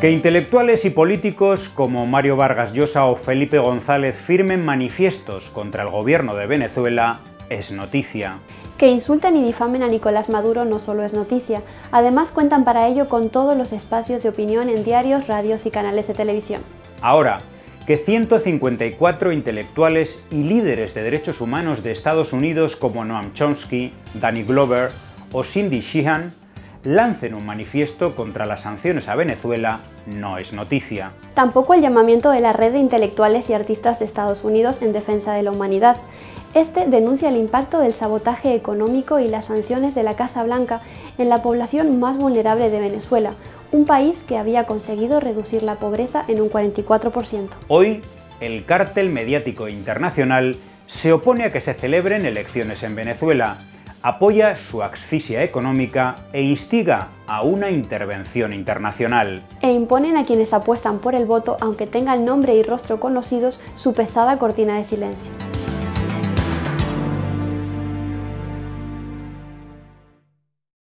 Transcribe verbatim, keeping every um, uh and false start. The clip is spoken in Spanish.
Que intelectuales y políticos como Mario Vargas Llosa o Felipe González firmen manifiestos contra el gobierno de Venezuela es noticia. Que insulten y difamen a Nicolás Maduro no solo es noticia, además cuentan para ello con todos los espacios de opinión en diarios, radios y canales de televisión. Ahora, que ciento cincuenta y cuatro intelectuales y líderes de derechos humanos de Estados Unidos como Noam Chomsky, Danny Glover o Cindy Sheehan lancen un manifiesto contra las sanciones a Venezuela no es noticia. Tampoco el llamamiento de la Red de Intelectuales y Artistas de Estados Unidos en defensa de la humanidad. Este denuncia el impacto del sabotaje económico y las sanciones de la Casa Blanca en la población más vulnerable de Venezuela, un país que había conseguido reducir la pobreza en un cuarenta y cuatro por ciento. Hoy, el cártel mediático internacional se opone a que se celebren elecciones en Venezuela, apoya su asfixia económica e instiga a una intervención internacional. E imponen a quienes apuestan por el voto, aunque tengan nombre y rostro conocidos, su pesada cortina de silencio.